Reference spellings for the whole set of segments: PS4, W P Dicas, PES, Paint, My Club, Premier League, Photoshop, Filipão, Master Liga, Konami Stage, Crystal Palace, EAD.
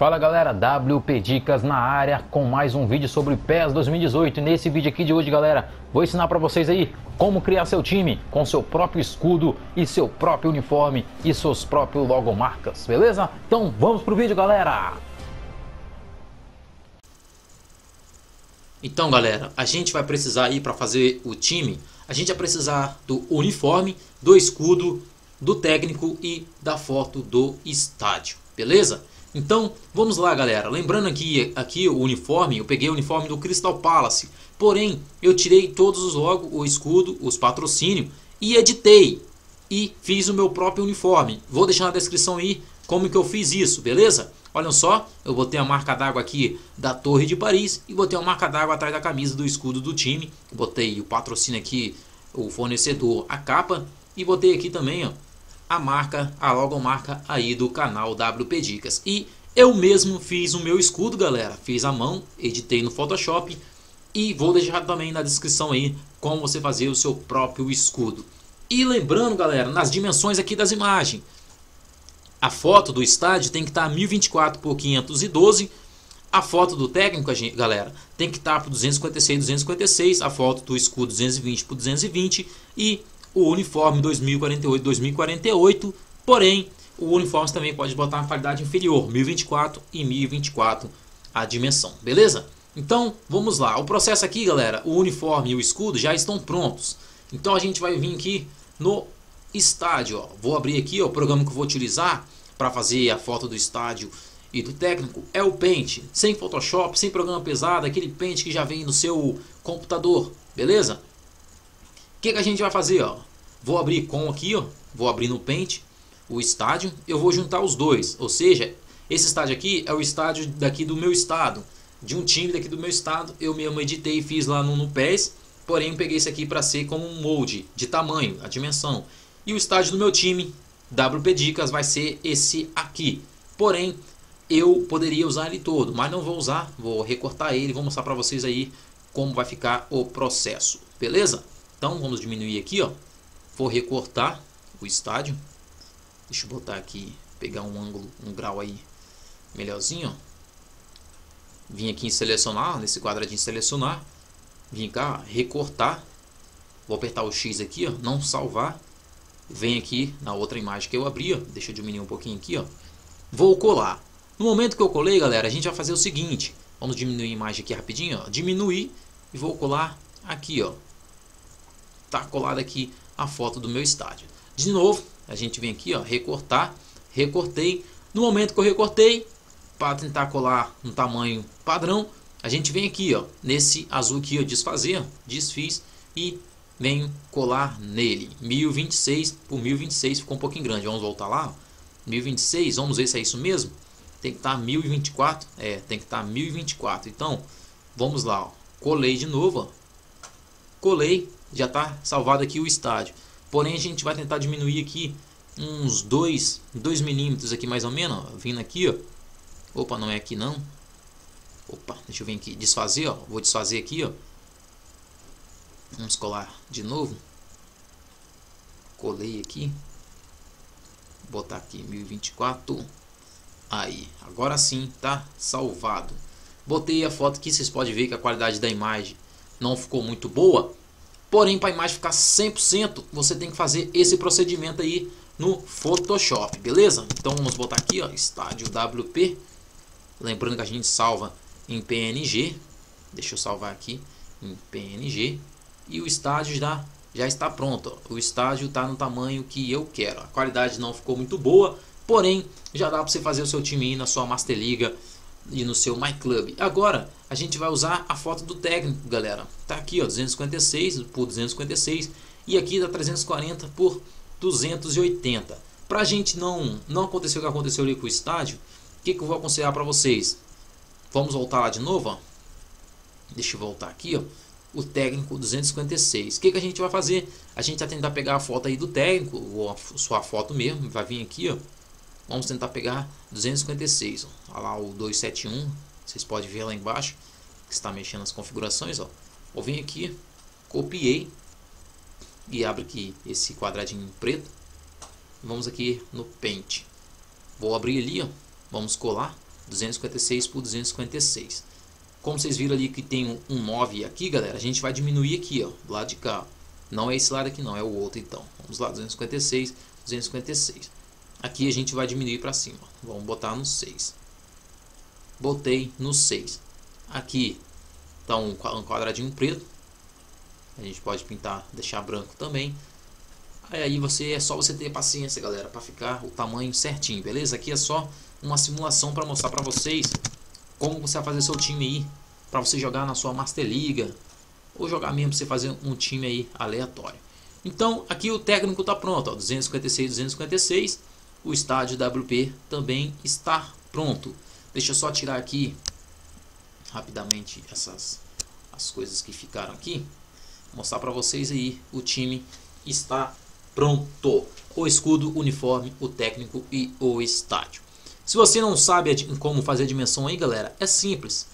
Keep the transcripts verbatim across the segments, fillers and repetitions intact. Fala galera, W P Dicas na área com mais um vídeo sobre PES dois mil e dezoito. Nesse vídeo aqui de hoje, galera, vou ensinar para vocês aí como criar seu time com seu próprio escudo e seu próprio uniforme e seus próprios logomarcas, beleza? Então vamos pro vídeo, galera! Então galera, a gente vai precisar aí para fazer o time, a gente vai precisar do uniforme, do escudo, do técnico e da foto do estádio, beleza? Então, vamos lá galera, lembrando aqui, aqui o uniforme, eu peguei o uniforme do Crystal Palace, porém eu tirei todos os logos, o escudo, os patrocínios e editei e fiz o meu próprio uniforme. Vou deixar na descrição aí como que eu fiz isso, beleza? Olha só, eu botei a marca d'água aqui da Torre de Paris e botei a marca d'água atrás da camisa do escudo do time, botei o patrocínio aqui, o fornecedor, a capa e botei aqui também, ó, a marca, a logomarca aí do canal W P Dicas. E eu mesmo fiz o meu escudo, galera. Fiz à mão, editei no Photoshop. E vou deixar também na descrição aí como você fazer o seu próprio escudo. E lembrando, galera, nas dimensões aqui das imagens. A foto do estádio tem que estar mil e vinte e quatro por quinhentos e doze. A foto do técnico, galera, tem que estar por duzentos e cinquenta e seis por duzentos e cinquenta e seis. A foto do escudo duzentos e vinte por duzentos e vinte. E o uniforme dois mil e quarenta e oito por dois mil e quarenta e oito, porém o uniforme também pode botar uma qualidade inferior, mil e vinte e quatro e mil e vinte e quatro a dimensão, beleza? Então vamos lá, o processo aqui galera, o uniforme e o escudo já estão prontos, então a gente vai vir aqui no estádio, ó. Vou abrir aqui, ó, o programa que eu vou utilizar para fazer a foto do estádio e do técnico é o Paint, sem Photoshop, sem programa pesado, aquele Paint que já vem no seu computador, beleza? O que, que a gente vai fazer? Ó? Vou abrir com aqui, ó. Vou abrir no Paint o estádio, eu vou juntar os dois, ou seja, esse estádio aqui é o estádio daqui do meu estado, de um time daqui do meu estado, eu mesmo editei e fiz lá no, no P E S, porém peguei esse aqui para ser como um molde de tamanho, a dimensão, e o estádio do meu time, W P Dicas, vai ser esse aqui, porém eu poderia usar ele todo, mas não vou usar, vou recortar ele, vou mostrar para vocês aí como vai ficar o processo, beleza? Então vamos diminuir aqui, ó. Vou recortar o estádio. Deixa eu botar aqui, pegar um ângulo, um grau aí melhorzinho, ó. Vim aqui em selecionar, nesse quadradinho selecionar. Vim cá, recortar. Vou apertar o X aqui, ó, não salvar. Vem aqui na outra imagem que eu abri, ó. Deixa eu diminuir um pouquinho aqui, ó. Vou colar. No momento que eu colei, galera, a gente vai fazer o seguinte. Vamos diminuir a imagem aqui rapidinho, ó. Diminuir e vou colar aqui, ó. Tá colada aqui a foto do meu estádio. De novo, a gente vem aqui, ó, recortar, recortei. No momento que eu recortei, para tentar colar no tamanho padrão, a gente vem aqui, ó, nesse azul aqui, eu desfazer, desfiz e venho colar nele. mil e vinte e seis por mil e vinte e seis, ficou um pouquinho grande. Vamos voltar lá, ó. mil e vinte e seis, vamos ver se é isso mesmo. Tem que estar mil e vinte e quatro, é, tem que estar mil e vinte e quatro. Então, vamos lá, ó. Colei de novo, ó. Colei. Já está salvado aqui o estádio. Porém, a gente vai tentar diminuir aqui uns dois milímetros aqui mais ou menos. Ó. Vindo aqui, ó. Opa, não é aqui não. Opa, deixa eu vir aqui. Desfazer, ó. Vou desfazer aqui, ó. Vamos colar de novo. Colei aqui. Vou botar aqui mil e vinte e quatro. Aí, agora sim, tá salvado. Botei a foto aqui, vocês podem ver que a qualidade da imagem não ficou muito boa. Porém, para a imagem ficar cem por cento, você tem que fazer esse procedimento aí no Photoshop, beleza? Então vamos botar aqui, ó, estádio W P. Lembrando que a gente salva em P N G. Deixa eu salvar aqui em P N G. E o estádio já, já está pronto, ó. O estádio está no tamanho que eu quero. A qualidade não ficou muito boa, porém já dá para você fazer o seu time aí na sua Master Liga e no seu My Club. Agora a gente vai usar a foto do técnico, galera. Tá aqui, ó, duzentos e cinquenta e seis por duzentos e cinquenta e seis e aqui dá trezentos e quarenta por duzentos e oitenta. Pra gente não não acontecer o que aconteceu ali com o estádio, o que que eu vou aconselhar para vocês? Vamos voltar lá de novo, ó. Deixa eu voltar aqui, ó. O técnico duzentos e cinquenta e seis. O que que a gente vai fazer? A gente vai tentar pegar a foto aí do técnico, ou a sua foto mesmo, vai vir aqui, ó. Vamos tentar pegar duzentos e cinquenta e seis, ó. Olha lá o dois sete um, vocês podem ver lá embaixo, que está mexendo nas configurações, ó. Vou vir aqui, copiei e abro aqui esse quadradinho preto. Vamos aqui no Paint. Vou abrir ali, ó. Vamos colar, duzentos e cinquenta e seis por duzentos e cinquenta e seis. Como vocês viram ali que tem um nove aqui, galera, a gente vai diminuir aqui, ó, do lado de cá. Não é esse lado aqui não, é o outro então. Vamos lá, duzentos e cinquenta e seis, duzentos e cinquenta e seis. Aqui a gente vai diminuir para cima. Vamos botar no seis. Botei no seis. Aqui está um quadradinho preto. A gente pode pintar, deixar branco também. Aí você, é só você ter paciência, galera, para ficar o tamanho certinho, beleza? Aqui é só uma simulação para mostrar para vocês como você vai fazer seu time aí, para você jogar na sua Master Liga, ou jogar mesmo, você fazer um time aí aleatório. Então aqui o técnico está pronto, ó, duzentos e cinquenta e seis, duzentos e cinquenta e seis. O estádio W P também está pronto. Deixa eu só tirar aqui rapidamente essas as coisas que ficaram aqui, mostrar para vocês aí. O time está pronto, o escudo, o uniforme, o técnico e o estádio. Se você não sabe como fazer a dimensão aí, galera, é simples.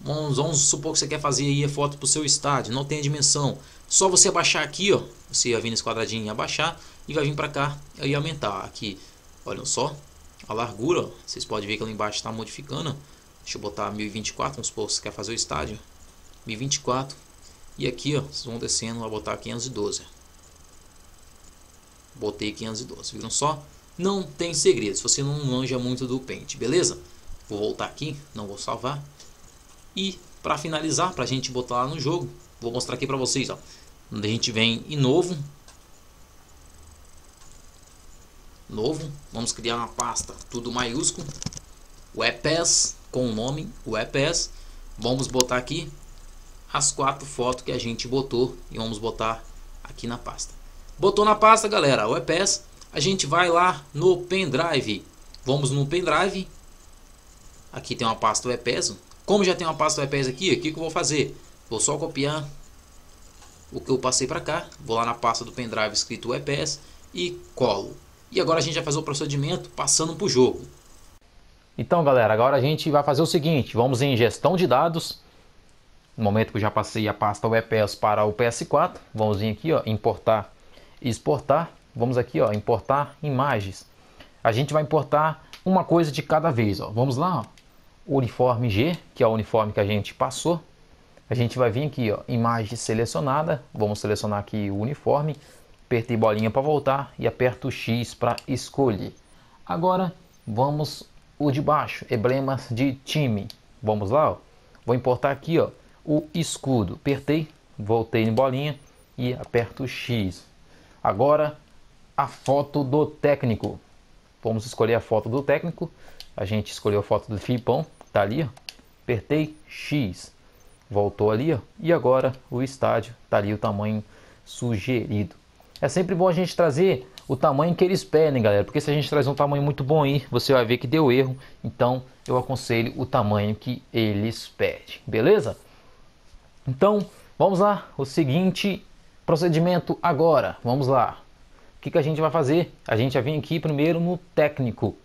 Vamos, vamos supor que você quer fazer aí a foto para o seu estádio, não tem a dimensão, só você abaixar aqui, ó, você vai vir nesse quadradinho e abaixar, e vai vir para cá e aumentar aqui. Olha só a largura, ó. Vocês podem ver que lá embaixo está modificando, ó. Deixa eu botar mil e vinte e quatro, vamos supor que você quer fazer o estádio, mil e vinte e quatro. E aqui, ó, vocês vão descendo, vai botar quinhentos e doze. Botei quinhentos e doze, viram só? Não tem segredo, se você não manja muito do Paint, beleza? Vou voltar aqui, não vou salvar. E para finalizar, para a gente botar lá no jogo, vou mostrar aqui para vocês, ó. A gente vem em novo. Novo, vamos criar uma pasta, tudo maiúsculo. W P S, com o nome W P S. Vamos botar aqui as quatro fotos que a gente botou e vamos botar aqui na pasta. Botou na pasta, galera, o W P S. A gente vai lá no pendrive. Vamos no pendrive. Aqui tem uma pasta W P S. Como já tem uma pasta W P S aqui, o que que eu vou fazer? Vou só copiar o que eu passei para cá. Vou lá na pasta do pendrive escrito W P S e colo. E agora a gente vai fazer o procedimento passando para o jogo. Então, galera, agora a gente vai fazer o seguinte. Vamos em gestão de dados. No momento que eu já passei a pasta W P S para o P S quatro, vamos vir aqui, ó, importar e exportar. Vamos aqui, ó, importar imagens. A gente vai importar uma coisa de cada vez, ó. Vamos lá, ó. O uniforme G, que é o uniforme que a gente passou. A gente vai vir aqui, ó, imagem selecionada. Vamos selecionar aqui o uniforme. Apertei bolinha para voltar e aperto X para escolher. Agora vamos o de baixo, emblemas de time. Vamos lá, ó. Vou importar aqui, ó, o escudo, apertei, voltei em bolinha e aperto X. Agora a foto do técnico, vamos escolher a foto do técnico. A gente escolheu a foto do Filipão, tá ali, ó. Apertei X, voltou ali, ó. E agora o estádio, tá ali o tamanho sugerido. É sempre bom a gente trazer o tamanho que eles pedem, galera, porque se a gente traz um tamanho muito bom aí, você vai ver que deu erro. Então eu aconselho o tamanho que eles pedem, beleza? Então, vamos lá, o seguinte procedimento agora, vamos lá. O que que a gente vai fazer? A gente vai vir aqui primeiro no técnico.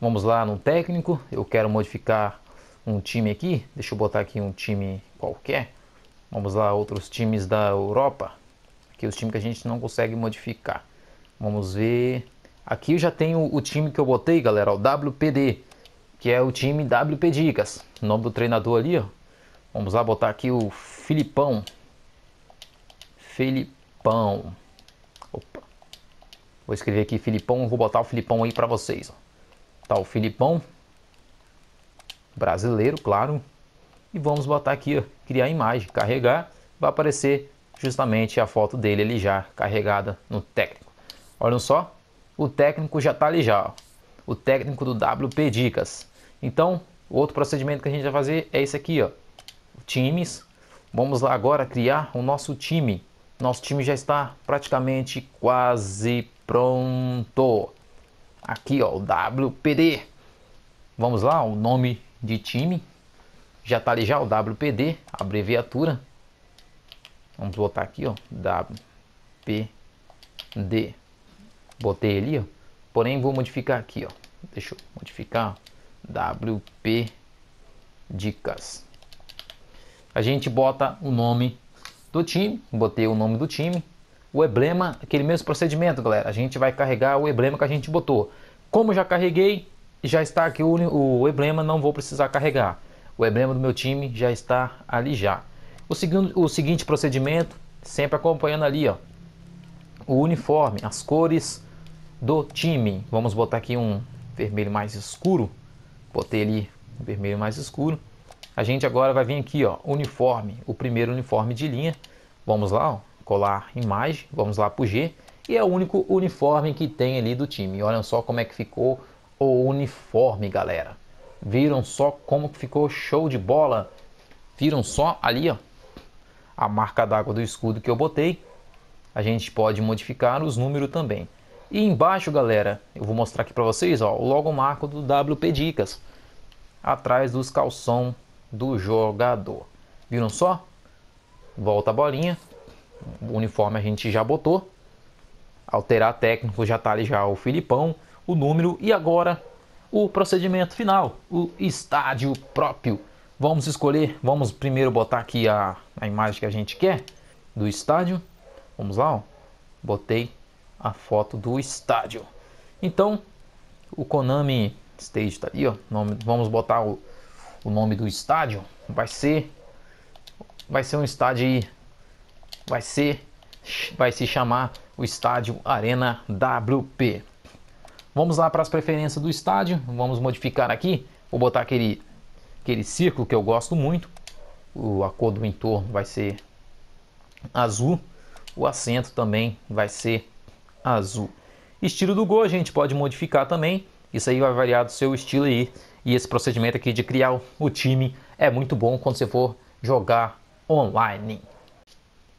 Vamos lá no técnico, eu quero modificar um time aqui, deixa eu botar aqui um time qualquer. Vamos lá, outros times da Europa, aqui os times que a gente não consegue modificar. Vamos ver, aqui eu já tenho o time que eu botei, galera, o W P D, que é o time W P Dicas, o nome do treinador ali, ó. Vamos lá botar aqui o Filipão. Filipão. Opa. Vou escrever aqui Filipão. Vou botar o Filipão aí para vocês. Ó. Tá o Filipão. Brasileiro, claro. E vamos botar aqui, ó, criar imagem. Carregar. Vai aparecer justamente a foto dele ali já carregada no técnico. Olha só. O técnico já tá ali já. Ó. O técnico do W P Dicas. Então, outro procedimento que a gente vai fazer é esse aqui, ó. Times, vamos lá agora criar o nosso time. Nosso time já está praticamente quase pronto. Aqui, ó, o W P D. Vamos lá, o nome de time. Já tá ali já o W P D, abreviatura. Vamos botar aqui, ó, W P D. Botei ali, ó. Porém, vou modificar aqui, ó. Deixa eu modificar. W P Dicas. A gente bota o nome do time, botei o nome do time, o emblema, aquele mesmo procedimento, galera. A gente vai carregar o emblema que a gente botou. Como já carreguei, já está aqui o, o emblema, não vou precisar carregar. O emblema do meu time já está ali já. O, segundo, o seguinte procedimento, sempre acompanhando ali, ó, o uniforme, as cores do time. Vamos botar aqui um vermelho mais escuro. Botei ali um vermelho mais escuro. A gente agora vai vir aqui, ó, uniforme, o primeiro uniforme de linha. Vamos lá, ó, colar imagem, vamos lá pro G. E é o único uniforme que tem ali do time. Olha só como é que ficou o uniforme, galera. Viram só como ficou show de bola? Viram só ali, ó, a marca d'água do escudo que eu botei. A gente pode modificar os números também. E embaixo, galera, eu vou mostrar aqui para vocês, ó, o logomarco do W P Dicas. Atrás dos calção do jogador. Viram só? Volta a bolinha. O uniforme a gente já botou. Alterar técnico, já tá ali já o Filipão, o número. E agora o procedimento final, o estádio próprio. Vamos escolher, vamos primeiro botar aqui a, a imagem que a gente quer do estádio. Vamos lá, ó. Botei a foto do estádio. Então, o Konami Stage tá ali, ó. Nome, vamos botar o, o nome do estádio. Vai ser, vai ser um estádio aí. Vai ser, vai se chamar o estádio Arena W P. Vamos lá para as preferências do estádio. Vamos modificar aqui. Vou botar aquele, aquele círculo que eu gosto muito. O, a cor do entorno vai ser azul. O assento também vai ser azul. Estilo do gol a gente pode modificar também. Isso aí vai variar do seu estilo aí. E esse procedimento aqui de criar o time é muito bom quando você for jogar online.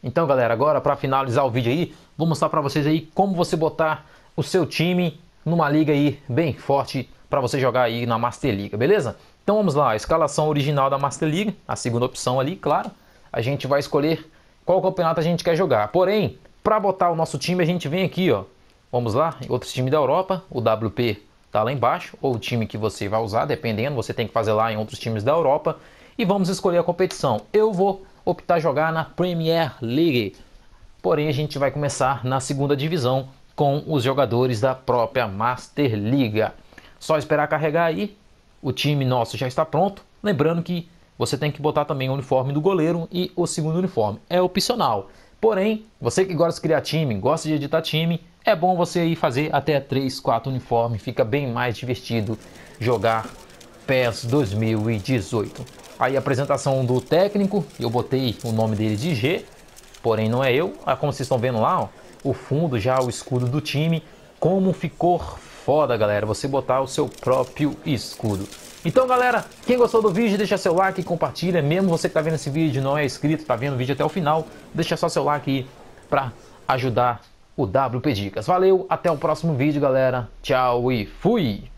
Então, galera, agora para finalizar o vídeo aí, vou mostrar para vocês aí como você botar o seu time numa liga aí bem forte para você jogar aí na Master Liga, beleza? Então vamos lá, a escalação original da Master Liga, a segunda opção ali, claro. A gente vai escolher qual campeonato a gente quer jogar. Porém, para botar o nosso time, a gente vem aqui, ó. Vamos lá, outro time da Europa, o W P tá lá embaixo, ou o time que você vai usar, dependendo, você tem que fazer lá em outros times da Europa. E vamos escolher a competição. Eu vou optar jogar na Premier League. Porém, a gente vai começar na segunda divisão com os jogadores da própria Master Liga. Só esperar carregar aí. O time nosso já está pronto. Lembrando que você tem que botar também o uniforme do goleiro e o segundo uniforme. É opcional. Porém, você que gosta de criar time, gosta de editar time, é bom você ir fazer até três, quatro uniformes. Fica bem mais divertido jogar PES dois mil e dezoito. Aí a apresentação do técnico, eu botei o nome dele de G, porém não é eu. Ah, como vocês estão vendo lá, ó, o fundo já, o escudo do time, como ficou foda, galera, você botar o seu próprio escudo. Então, galera, quem gostou do vídeo, deixa seu like e compartilha. Mesmo você que tá vendo esse vídeo e não é inscrito, tá vendo o vídeo até o final, deixa só seu like aí para ajudar o W P Dicas. Valeu, até o próximo vídeo, galera. Tchau e fui!